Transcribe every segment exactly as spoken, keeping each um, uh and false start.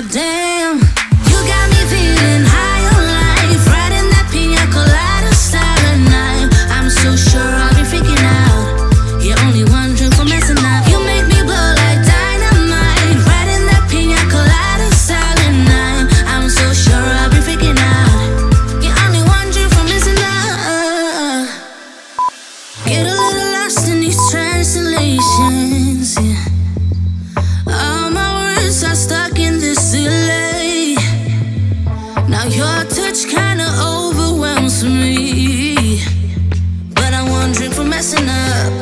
goddamn. You got me feeling high on life, riding that pina colada star at night. I'm so sure I'll be freaking out. You're only one drink for messing up. You make me blow like dynamite, riding that pina colada star at night. I'm so sure I'll be freaking out. You're only one drink for messing up. Get a little lost in these translations, yeah. I'm stuck in this delay. Now your touch kinda overwhelms me, but I'm wondering for messing up.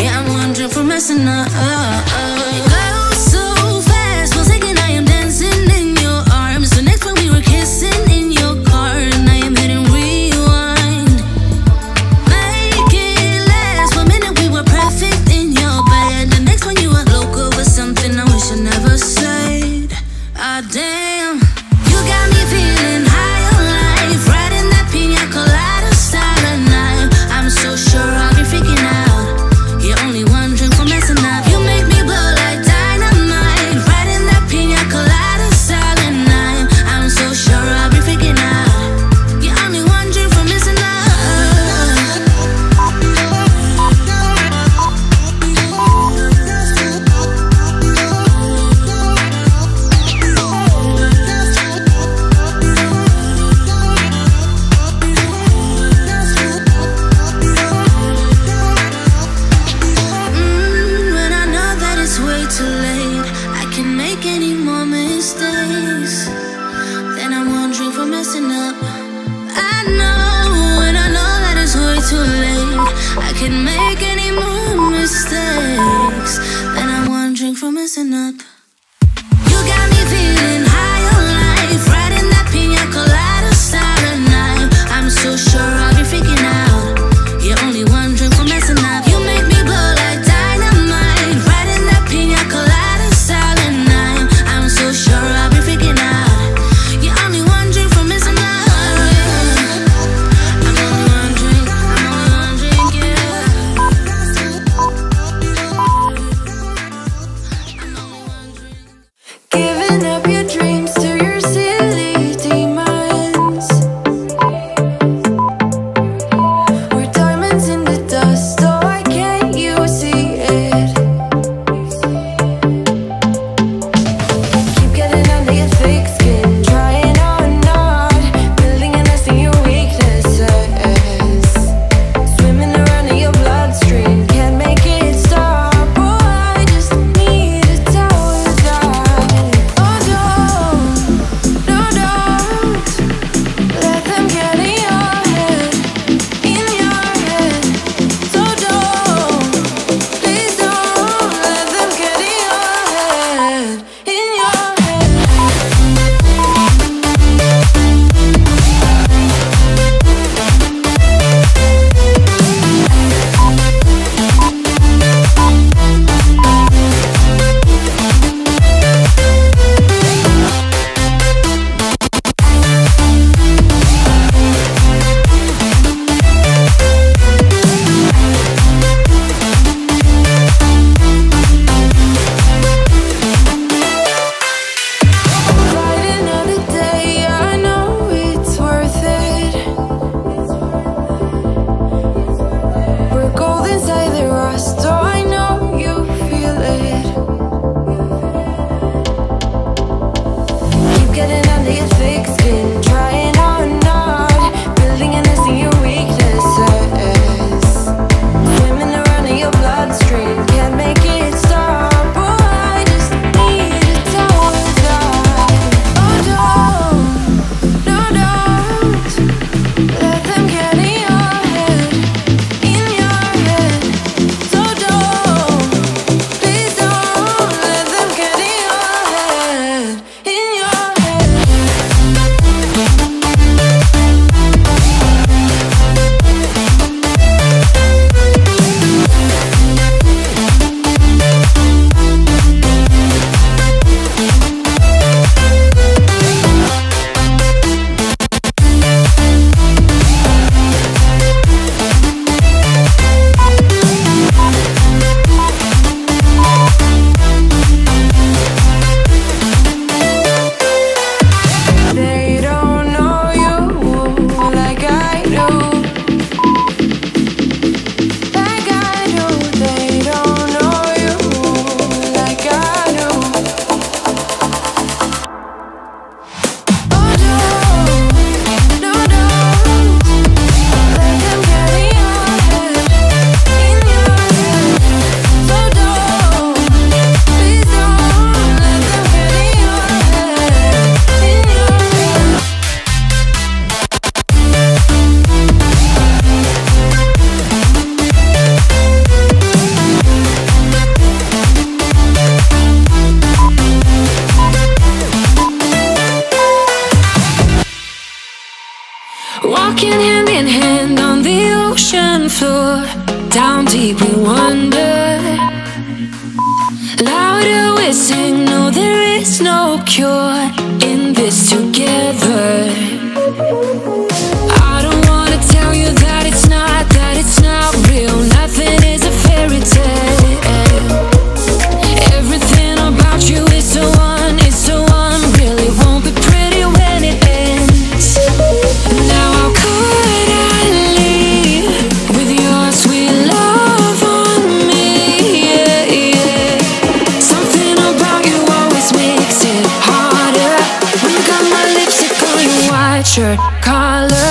Yeah, I'm wondering for messing up. It goes so fast. One second I am dancing in your arms, the next one we were kissing in your car, and I am hitting rewind. Make it last. One minute we were perfect in your bed, the next one you were local with something I wish I never said. Ah, damn. You got me feeling high on life, riding that pina colada star at night. I'm so sure I'll be freaking out. You're only one drink for messing up. You make me blow like dynamite, riding that pina colada star at night. I'm so sure I'll be freaking out. You're only one drink for messing mistakes, then I'm wondering for messing up. I know, and I know that it's way too late. I can make any more mistakes, then I'm wondering for messing up. You got me feeling high on life, riding that pina colada star at night. I'm so sure I'll be freaking out. You're only wondering for messing up. You make me blow like dynamite, riding that pina colada star at night. I'm so sure I'll be freaking out. walking hand in hand on the ocean floor. Down deep we wander, louder we sing, no there is no cure. In this together, I don't wanna tell you that it's not, that it's not real. Nothing is a fairy tale. Everything about you is so un, is so unreal. It won't be pretty when it ends. Now how could I leave with your sweet love on me? Yeah, yeah. Something about you always makes it harder. When you got my lipstick on, you watch your color.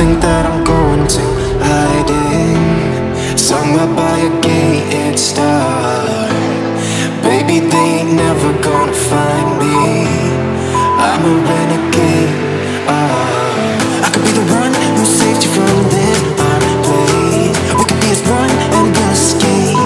think that I'm going to hide in, somewhere by a gated star. Baby, they ain't never gonna find me, I'm a renegade. uh, I could be the one who saved you from this hard place. We could be as one and we'll escape.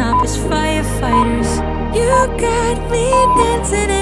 up as firefighters. You got me dancing.